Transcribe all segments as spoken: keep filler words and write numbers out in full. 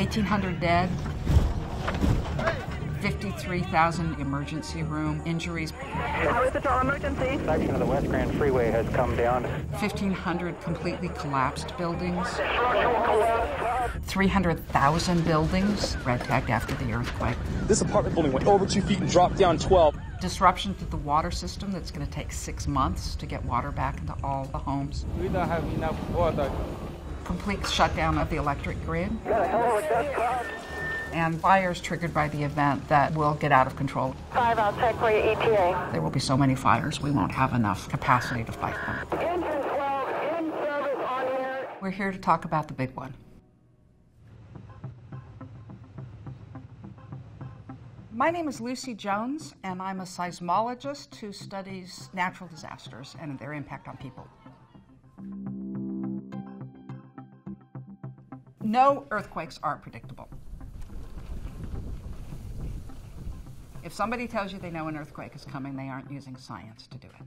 eighteen hundred dead, fifty-three thousand emergency room injuries. How is it all emergency? The section of the West Grand Freeway has come down. fifteen hundred completely collapsed buildings. three hundred thousand buildings red-tagged after the earthquake. This apartment building went over two feet and dropped down twelve. Disruption to the water system that's going to take six months to get water back into all the homes. We don't have enough water. Complete shutdown of the electric grid. And fires triggered by the event that will get out of control. Five, I'll check for your E T A. There will be so many fires, we won't have enough capacity to fight them. Engine twelve, in service on air. We're here to talk about the big one. My name is Lucy Jones, and I'm a seismologist who studies natural disasters and their impact on people. No earthquakes are predictable. If somebody tells you they know an earthquake is coming, they aren't using science to do it.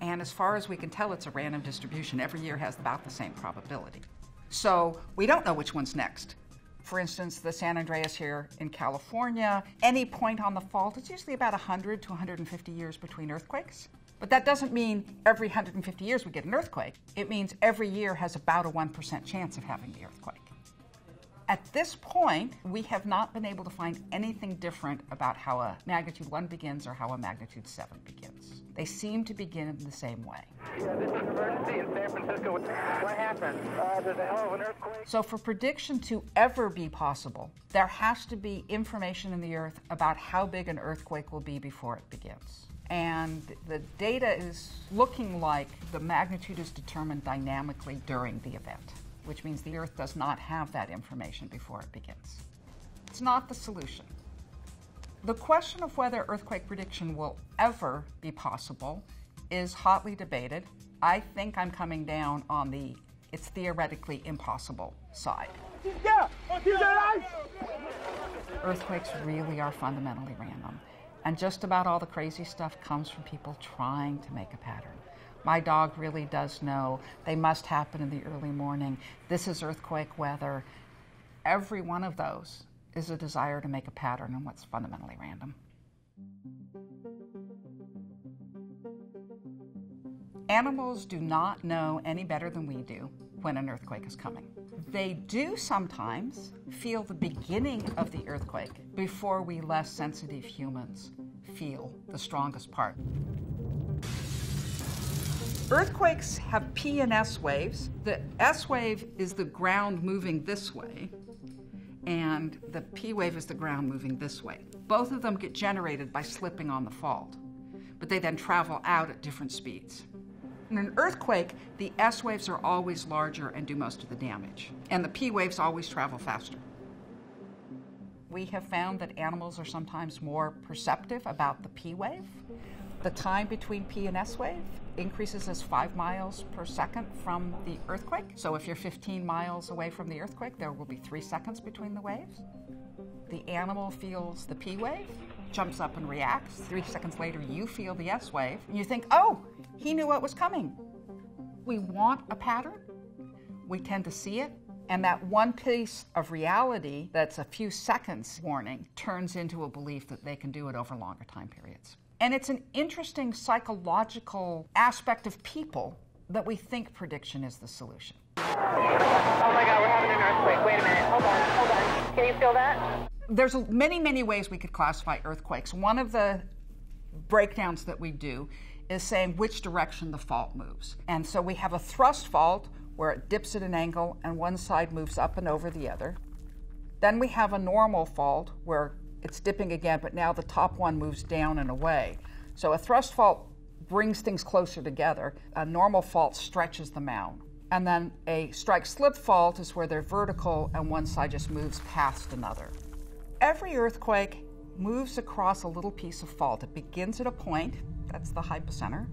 And as far as we can tell, it's a random distribution. Every year has about the same probability. So we don't know which one's next. For instance, the San Andreas here in California, any point on the fault, it's usually about one hundred to one hundred fifty years between earthquakes. But that doesn't mean every one hundred fifty years we get an earthquake. It means every year has about a one percent chance of having the earthquake. At this point, we have not been able to find anything different about how a magnitude one begins or how a magnitude seven begins. They seem to begin in the same way. Yeah, this is an emergency in San Francisco. What happened? Uh, there's a hell of an earthquake. So for prediction to ever be possible, there has to be information in the earth about how big an earthquake will be before it begins. And the data is looking like the magnitude is determined dynamically during the event, which means the Earth does not have that information before it begins. It's not the solution. The question of whether earthquake prediction will ever be possible is hotly debated. I think I'm coming down on the it's theoretically impossible side. Earthquakes really are fundamentally random, and just about all the crazy stuff comes from people trying to make a pattern. My dog really does know. They must happen in the early morning. This is earthquake weather. Every one of those is a desire to make a pattern on what's fundamentally random. Animals do not know any better than we do when an earthquake is coming. They do sometimes feel the beginning of the earthquake before we less sensitive humans feel the strongest part. Earthquakes have P and S waves. The S wave is the ground moving this way, and the P wave is the ground moving this way. Both of them get generated by slipping on the fault, but they then travel out at different speeds. In an earthquake, the S waves are always larger and do most of the damage, and the P waves always travel faster. We have found that animals are sometimes more perceptive about the P wave. The time between P and S wave increases as five miles per second from the earthquake. So if you're fifteen miles away from the earthquake, there will be three seconds between the waves. The animal feels the P wave, jumps up and reacts. Three seconds later, you feel the S wave. And you think, oh, he knew what was coming. We want a pattern. We tend to see it. And that one piece of reality that's a few seconds warning turns into a belief that they can do it over longer time periods. And it's an interesting psychological aspect of people that we think prediction is the solution. Oh my God, we're having an earthquake. Wait a minute. Hold on, hold on. Can you feel that? There's many, many ways we could classify earthquakes. One of the breakdowns that we do is saying which direction the fault moves. And so we have a thrust fault where it dips at an angle and one side moves up and over the other. Then we have a normal fault where it's dipping again, but now the top one moves down and away. So a thrust fault brings things closer together. A normal fault stretches them out. And then a strike-slip fault is where they're vertical and one side just moves past another. Every earthquake moves across a little piece of fault. It begins at a point, that's the hypocenter,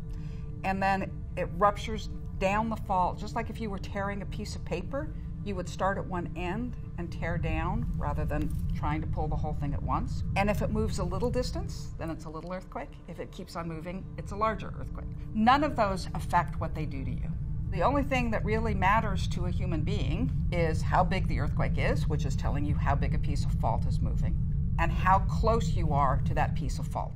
and then it ruptures down the fault. Just like if you were tearing a piece of paper, you would start at one end and tear down rather than trying to pull the whole thing at once. And if it moves a little distance, then it's a little earthquake. If it keeps on moving, it's a larger earthquake. None of those affect what they do to you. The only thing that really matters to a human being is how big the earthquake is, which is telling you how big a piece of fault is moving, and how close you are to that piece of fault.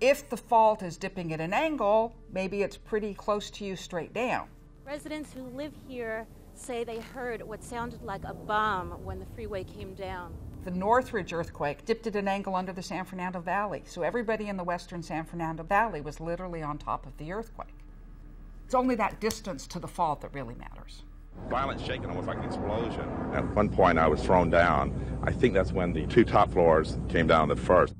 If the fault is dipping at an angle, maybe it's pretty close to you straight down. Residents who live here say they heard what sounded like a bomb when the freeway came down. The Northridge earthquake dipped at an angle under the San Fernando Valley, so everybody in the western San Fernando Valley was literally on top of the earthquake. It's only that distance to the fault that really matters. Violent shaking, almost like an explosion. At one point I was thrown down. I think that's when the two top floors came down the first.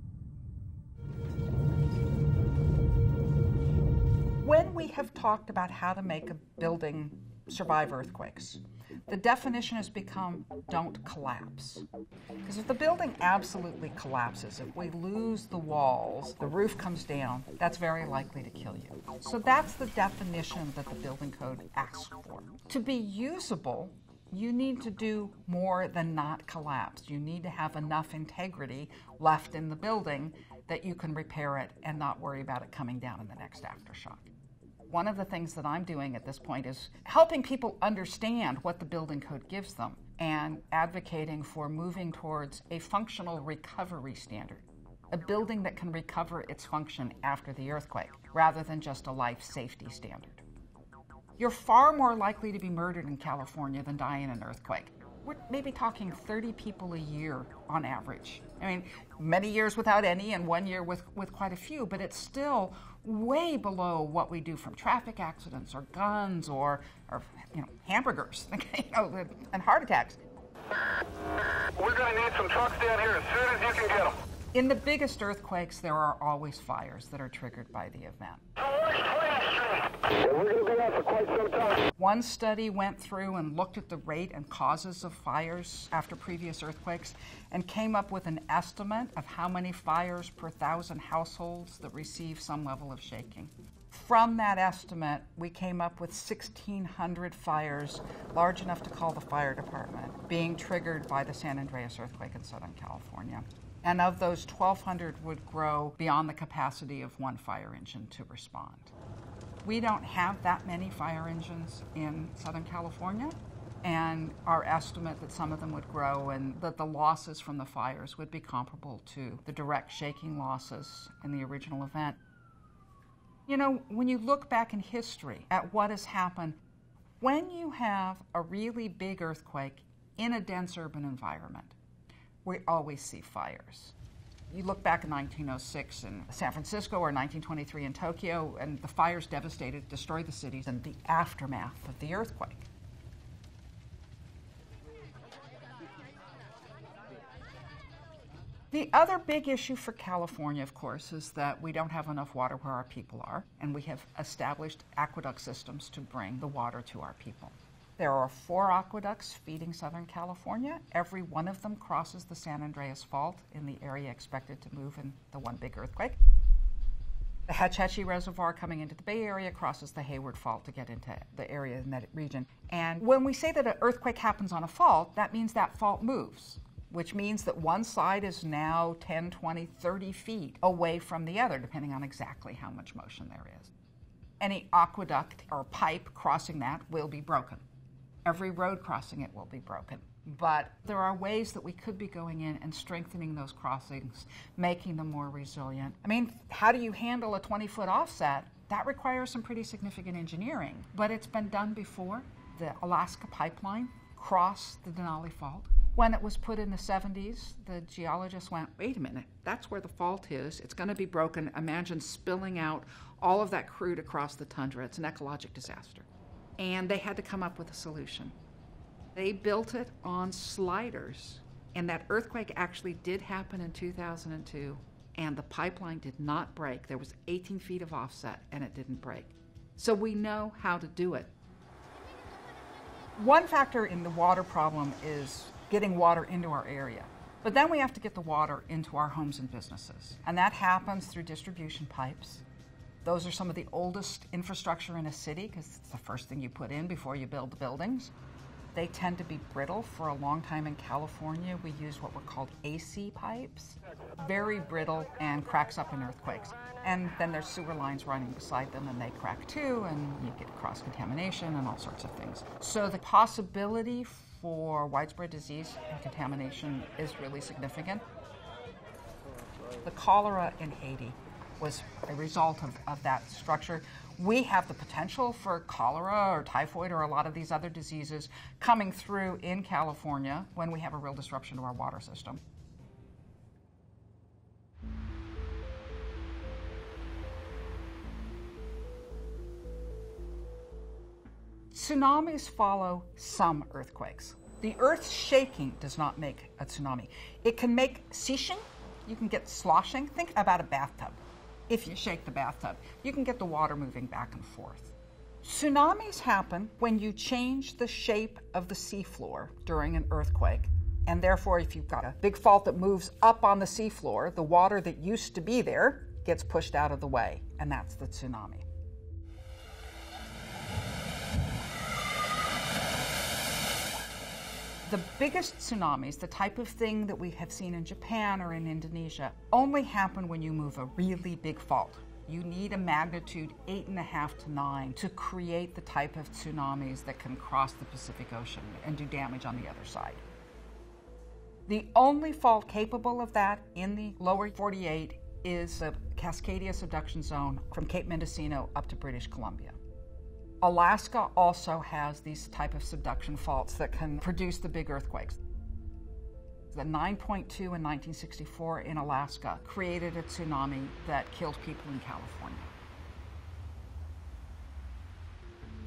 When we have talked about how to make a building survive earthquakes, the definition has become don't collapse. Because if the building absolutely collapses, if we lose the walls, the roof comes down, that's very likely to kill you. So that's the definition that the building code asks for. To be usable, you need to do more than not collapse. You need to have enough integrity left in the building that you can repair it and not worry about it coming down in the next aftershock. One of the things that I'm doing at this point is helping people understand what the building code gives them and advocating for moving towards a functional recovery standard, a building that can recover its function after the earthquake, rather than just a life safety standard. You're far more likely to be murdered in California than die in an earthquake. We're maybe talking thirty people a year on average. I mean, many years without any and one year with, with quite a few, but it's still way below what we do from traffic accidents or guns or, or you know, hamburgers you know, and heart attacks. We're going to need some trucks down here as soon as you can get them. In the biggest earthquakes, there are always fires that are triggered by the event. Well, we're going to be out for quite some time. One study went through and looked at the rate and causes of fires after previous earthquakes and came up with an estimate of how many fires per thousand households that receive some level of shaking. From that estimate, we came up with sixteen hundred fires, large enough to call the fire department, being triggered by the San Andreas earthquake in Southern California. And of those, twelve hundred would grow beyond the capacity of one fire engine to respond. We don't have that many fire engines in Southern California, and our estimate that some of them would grow and that the losses from the fires would be comparable to the direct shaking losses in the original event. You know, when you look back in history at what has happened, when you have a really big earthquake in a dense urban environment, we always see fires. You look back in nineteen oh six in San Francisco or nineteen twenty-three in Tokyo, and the fires devastated, destroyed the cities, and the aftermath of the earthquake. The other big issue for California, of course, is that we don't have enough water where our people are, and we have established aqueduct systems to bring the water to our people. There are four aqueducts feeding Southern California. Every one of them crosses the San Andreas Fault in the area expected to move in the one big earthquake. The Hetch Hetchy Reservoir coming into the Bay Area crosses the Hayward Fault to get into the area in that region. And when we say that an earthquake happens on a fault, that means that fault moves, which means that one side is now ten, twenty, thirty feet away from the other, depending on exactly how much motion there is. Any aqueduct or pipe crossing that will be broken. Every road crossing it will be broken. But there are ways that we could be going in and strengthening those crossings, making them more resilient. I mean, how do you handle a twenty-foot offset? That requires some pretty significant engineering, but it's been done before. The Alaska pipeline crossed the Denali Fault. When it was put in the seventies, the geologists went, wait a minute, that's where the fault is. It's going to be broken. Imagine spilling out all of that crude across the tundra. It's an ecologic disaster. And they had to come up with a solution. They built it on sliders, and that earthquake actually did happen in two thousand two, and the pipeline did not break. There was eighteen feet of offset, and it didn't break. So we know how to do it. One factor in the water problem is getting water into our area. But then we have to get the water into our homes and businesses, and that happens through distribution pipes. Those are some of the oldest infrastructure in a city because it's the first thing you put in before you build the buildings. They tend to be brittle. For a long time in California, we used what were called A C pipes. Very brittle and cracks up in earthquakes. And then there's sewer lines running beside them and they crack too, and you get cross-contamination and all sorts of things. So the possibility for widespread disease and contamination is really significant. The cholera in Haiti was a result of, of that structure. We have the potential for cholera or typhoid or a lot of these other diseases coming through in California when we have a real disruption to our water system. Tsunamis follow some earthquakes. The earth shaking does not make a tsunami. It can make seashing. You can get sloshing. Think about a bathtub. If you shake the bathtub, you can get the water moving back and forth. Tsunamis happen when you change the shape of the seafloor during an earthquake. And therefore, if you've got a big fault that moves up on the seafloor, the water that used to be there gets pushed out of the way, and that's the tsunami. The biggest tsunamis, the type of thing that we have seen in Japan or in Indonesia, only happen when you move a really big fault. You need a magnitude eight and a half to nine to create the type of tsunamis that can cross the Pacific Ocean and do damage on the other side. The only fault capable of that in the lower forty-eight is the Cascadia subduction zone from Cape Mendocino up to British Columbia. Alaska also has these type of subduction faults that can produce the big earthquakes. The nine point two in nineteen sixty-four in Alaska created a tsunami that killed people in California.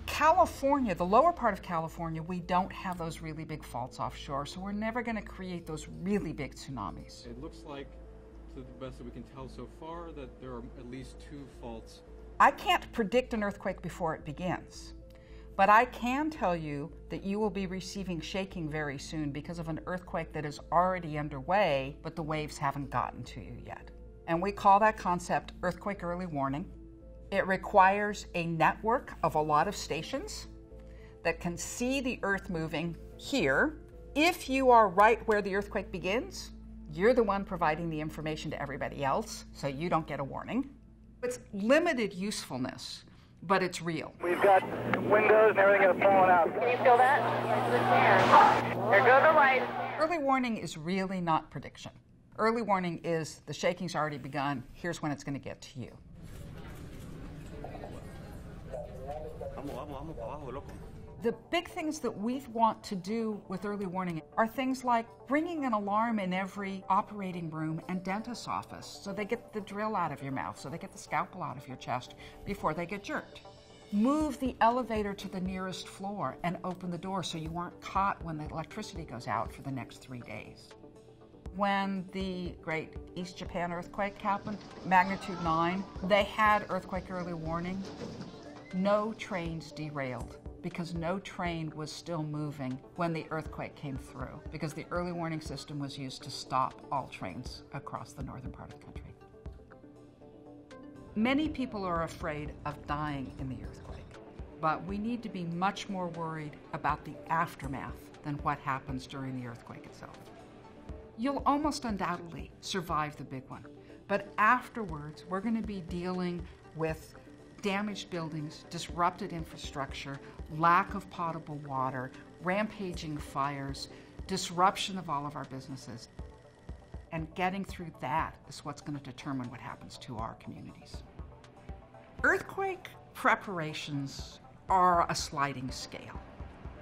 California, the lower part of California, we don't have those really big faults offshore, so we're never going to create those really big tsunamis. It looks like, to the best that we can tell so far, that there are at least two faults. I can't predict an earthquake before it begins, but I can tell you that you will be receiving shaking very soon because of an earthquake that is already underway, but the waves haven't gotten to you yet. And we call that concept earthquake early warning. It requires a network of a lot of stations that can see the earth moving here. If you are right where the earthquake begins, you're the one providing the information to everybody else, so you don't get a warning. It's limited usefulness, but it's real. We've got windows and everything that's falling out. Can you feel that? There go the lights. Early warning is really not prediction. Early warning is the shaking's already begun. Here's when it's going to get to you. The big things that we want to do with early warning are things like bringing an alarm in every operating room and dentist's office so they get the drill out of your mouth, so they get the scalpel out of your chest before they get jerked. Move the elevator to the nearest floor and open the door so you aren't caught when the electricity goes out for the next three days. When the great East Japan earthquake happened, magnitude nine, they had earthquake early warning. No trains derailed, because no train was still moving when the earthquake came through, because the early warning system was used to stop all trains across the northern part of the country. Many people are afraid of dying in the earthquake, but we need to be much more worried about the aftermath than what happens during the earthquake itself. You'll almost undoubtedly survive the big one, but afterwards we're going to be dealing with damaged buildings, disrupted infrastructure, lack of potable water, rampaging fires, disruption of all of our businesses. And getting through that is what's going to determine what happens to our communities. Earthquake preparations are a sliding scale.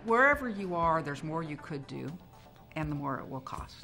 Wherever you are, there's more you could do, and the more it will cost.